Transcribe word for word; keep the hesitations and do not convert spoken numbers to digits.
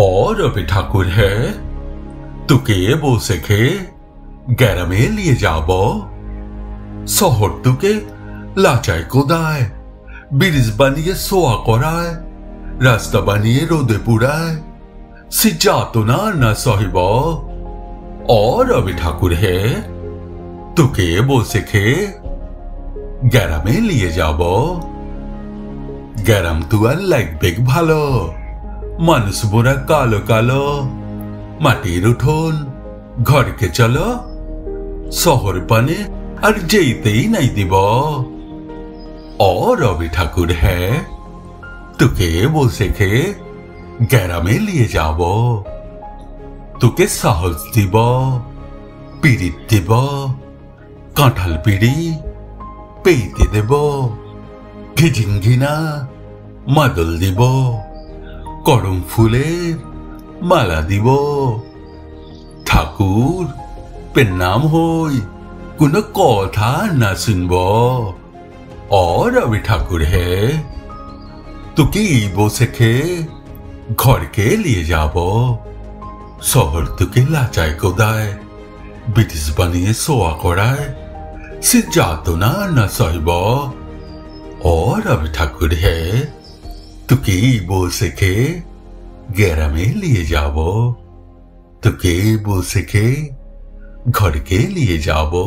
और अभी ठाकुर है तुके बो सखे गैर में लिए जाबो शहर तुके लाचाय को दाय ब्रिज बनिए सोआ कराय रास्ता बनिए रोदे पुराय सिजा तो ना ना साहिब। और अभी ठाकुर है तुके बो सखे गैर में लिए जाबो गरम तुआर লাগবে ভালো মানুষ বোরা কালো কালো মাটির উঠোন ঘরকে চলো শহর পানে আর যেতেই নাই দিব। और रवि ठाकुर है तुके वो सीखे গ্রামে लिए যাব तुके সাহস দিব পিড়িত দিব কাঁঠাল পিড়ি পেইতে দেব ঘিঝিঙ্গিনা মাদল দিব করম ফুলের মালা দিব। ঠাকুর প্রণাম হই কোনো কথা না শুনব। और अभी ठाकुर है तुके बो सखे घर के लिए যাব শহর तुके लाचाय কোদায় ব্রিটিশ বানিয়ে সোয়া করায় সে যাত না না সহিব। और अभी ठाकुर है तुके बोल सके गैरा में लिए जावो तुके बोल सके घर के लिए जावो।